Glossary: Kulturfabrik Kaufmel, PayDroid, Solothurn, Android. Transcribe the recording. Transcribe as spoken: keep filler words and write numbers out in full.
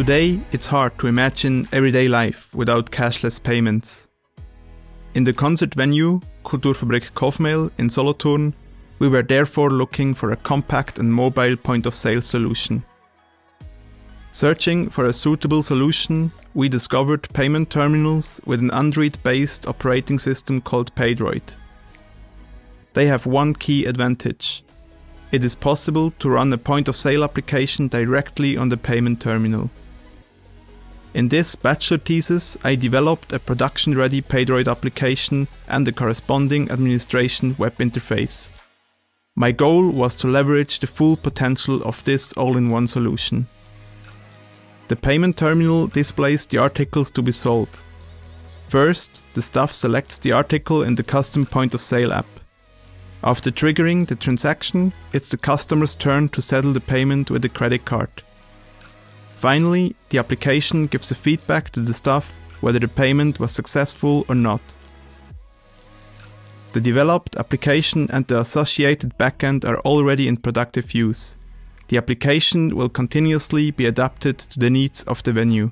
Today, it's hard to imagine everyday life without cashless payments. In the concert venue, Kulturfabrik Kaufmel in Solothurn, we were therefore looking for a compact and mobile point-of-sale solution. Searching for a suitable solution, we discovered payment terminals with an Android-based operating system called PayDroid. They have one key advantage. It is possible to run a point-of-sale application directly on the payment terminal. In this bachelor thesis, I developed a production-ready PayDroid application and the corresponding administration web interface. My goal was to leverage the full potential of this all-in-one solution. The payment terminal displays the articles to be sold. First, the staff selects the article in the custom point-of-sale app. After triggering the transaction, it's the customer's turn to settle the payment with a credit card. Finally, the application gives a feedback to the staff whether the payment was successful or not. The developed application and the associated backend are already in productive use. The application will continuously be adapted to the needs of the venue.